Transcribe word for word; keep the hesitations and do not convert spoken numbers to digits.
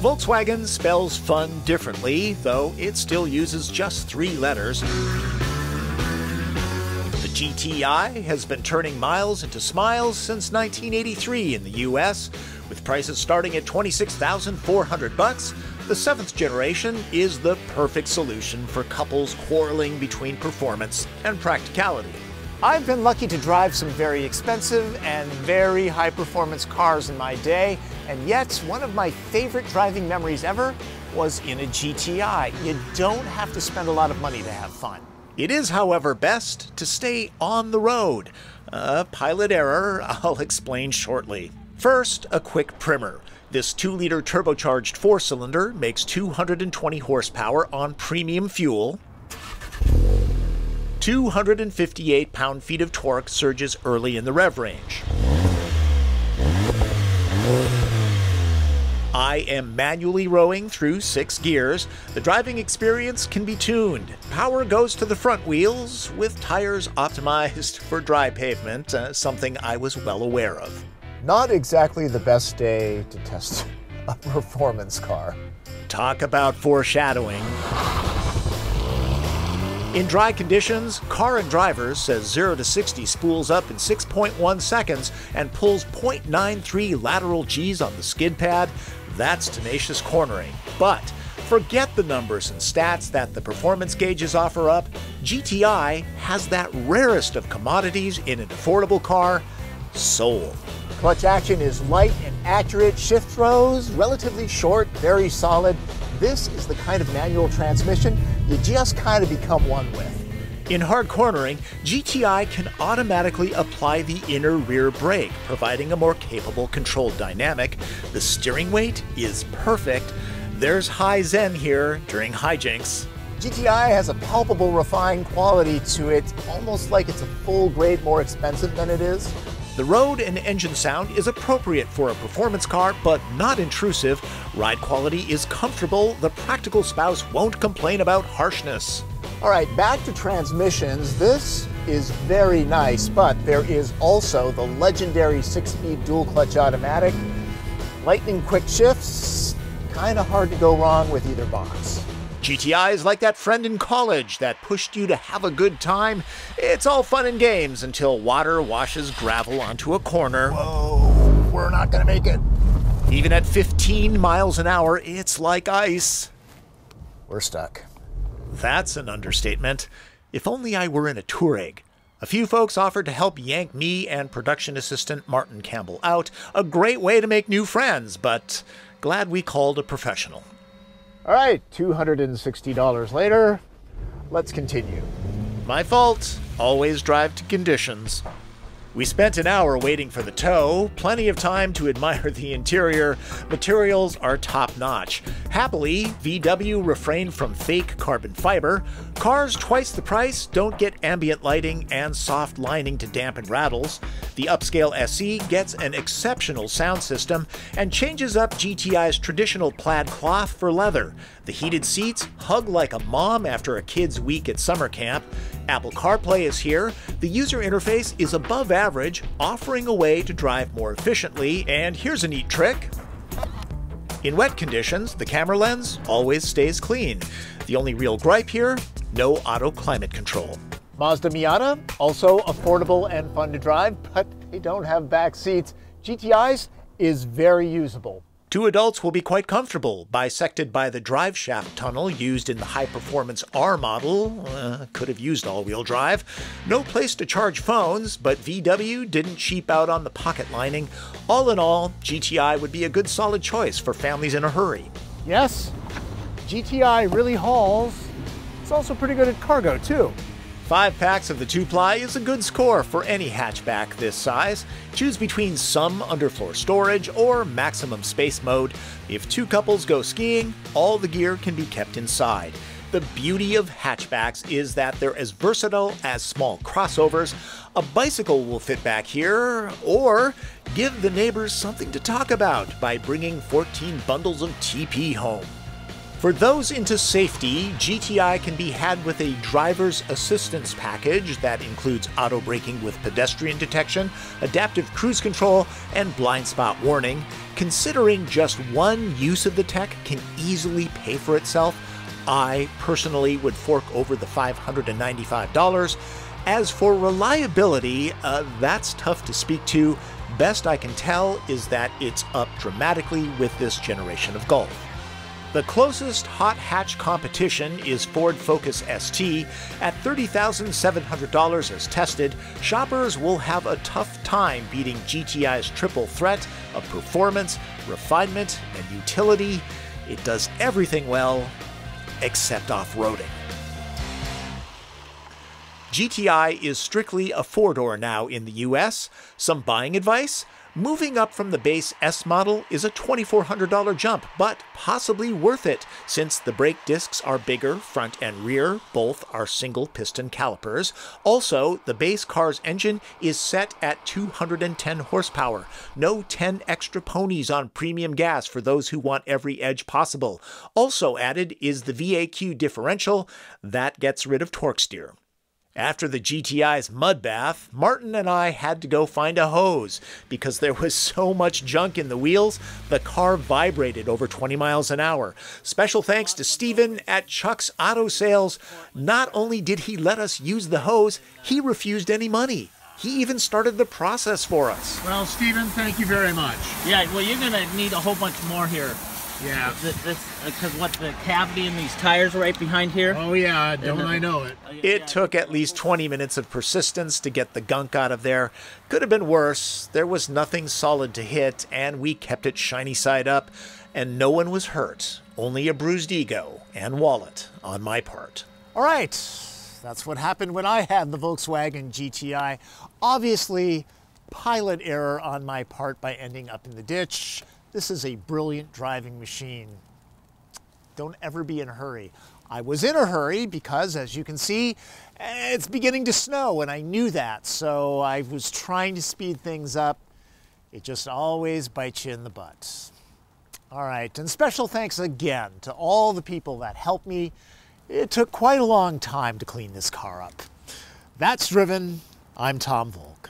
Volkswagen spells fun differently, though it still uses just three letters. The G T I has been turning miles into smiles since nineteen eighty-three in the U S, with prices starting at twenty-six thousand four hundred bucks. The seventh generation is the perfect solution for couples quarreling between performance and practicality. I've been lucky to drive some very expensive and very high-performance cars in my day, and yet one of my favorite driving memories ever was in a G T I. You don't have to spend a lot of money to have fun. It is, however, best to stay on the road. A pilot error I'll explain shortly. First, a quick primer. This two liter turbocharged four-cylinder makes two hundred twenty horsepower on premium fuel. two hundred fifty-eight pound-feet of torque surges early in the rev range. I am manually rowing through six gears. The driving experience can be tuned. Power goes to the front wheels, with tires optimized for dry pavement, uh, something I was well aware of. Not exactly the best day to test a performance car. Talk about foreshadowing. In dry conditions, Car and Driver says zero to sixty spools up in six point one seconds and pulls zero point nine three lateral Gs on the skid pad. That's tenacious cornering. But forget the numbers and stats that the performance gauges offer up. G T I has that rarest of commodities in an affordable car, soul. Clutch action is light and accurate. Shift throws, relatively short, very solid. This is the kind of manual transmission you just kind of become one with. In hard cornering, G T I can automatically apply the inner rear brake, providing a more capable controlled dynamic. The steering weight is perfect. There's high zen here during hijinks. G T I has a palpable refined quality to it, almost like it's a full grade more expensive than it is. The road and engine sound is appropriate for a performance car, but not intrusive. Ride quality is comfortable. The practical spouse won't complain about harshness. All right, back to transmissions. This is very nice, but there is also the legendary six-speed dual-clutch automatic. Lightning quick shifts, kind of hard to go wrong with either box. G T I is like that friend in college that pushed you to have a good time. It's all fun and games until water washes gravel onto a corner. Whoa, we're not gonna make it. Even at fifteen miles an hour, it's like ice. We're stuck. That's an understatement. If only I were in a Touareg. A few folks offered to help yank me and production assistant Martin Campbell out. A great way to make new friends, but glad we called a professional. All right, two hundred sixty dollars later, let's continue. My fault, always drive to conditions. We spent an hour waiting for the tow, plenty of time to admire the interior. Materials are top-notch. Happily, V W refrained from fake carbon fiber. Cars twice the price don't get ambient lighting and soft lining to dampen rattles. The upscale S E gets an exceptional sound system and changes up G T I's traditional plaid cloth for leather. The heated seats hug like a mom after a kid's week at summer camp. Apple CarPlay is here. The user interface is above average, offering a way to drive more efficiently. And here's a neat trick. In wet conditions, the camera lens always stays clean. The only real gripe here, no auto climate control. Mazda Miata, also affordable and fun to drive, but they don't have back seats. G T I's is very usable. Two adults will be quite comfortable, bisected by the drive shaft tunnel used in the high-performance R model. Uh, could have used all-wheel drive. No place to charge phones, but V W didn't cheap out on the pocket lining. All in all, G T I would be a good solid choice for families in a hurry. Yes, G T I really hauls. It's also pretty good at cargo, too. Five packs of the two-ply is a good score for any hatchback this size. Choose between some underfloor storage or maximum space mode. If two couples go skiing, all the gear can be kept inside. The beauty of hatchbacks is that they're as versatile as small crossovers. A bicycle will fit back here, or give the neighbors something to talk about by bringing fourteen bundles of T P home. For those into safety, G T I can be had with a driver's assistance package that includes auto braking with pedestrian detection, adaptive cruise control, and blind spot warning. Considering just one use of the tech can easily pay for itself, I personally would fork over the five hundred ninety-five dollars. As for reliability, uh, that's tough to speak to. Best I can tell is that it's up dramatically with this generation of Golf. The closest hot hatch competition is Ford Focus S T. At thirty thousand seven hundred dollars as tested, shoppers will have a tough time beating G T I's triple threat of performance, refinement, and utility. It does everything well, except off-roading. G T I is strictly a four-door now in the U S. Some buying advice? Moving up from the base S model is a twenty-four hundred dollar jump, but possibly worth it since the brake discs are bigger front and rear, both are single piston calipers. Also, the base car's engine is set at two hundred ten horsepower. No ten extra ponies on premium gas for those who want every edge possible. Also added is the V A Q differential. That gets rid of torque steer. After the G T I's mud bath, Martin and I had to go find a hose because there was so much junk in the wheels, the car vibrated over twenty miles an hour. Special thanks to Stephen at Chuck's Auto Sales. Not only did he let us use the hose, he refused any money. He even started the process for us. Well, Stephen, thank you very much. Yeah, well, you're going to need a whole bunch more here. Yeah, because what, the cavity in these tires right behind here? Oh yeah, don't I know it. It took at least twenty minutes of persistence to get the gunk out of there. Could have been worse. There was nothing solid to hit, and we kept it shiny side up, and no one was hurt. Only a bruised ego and wallet on my part. All right, that's what happened when I had the Volkswagen G T I. Obviously, pilot error on my part by ending up in the ditch. This is a brilliant driving machine. Don't ever be in a hurry. I was in a hurry because, as you can see, it's beginning to snow, and I knew that, so I was trying to speed things up. It just always bites you in the butt. All right, and special thanks again to all the people that helped me. It took quite a long time to clean this car up. That's Driven. I'm Tom Voelk.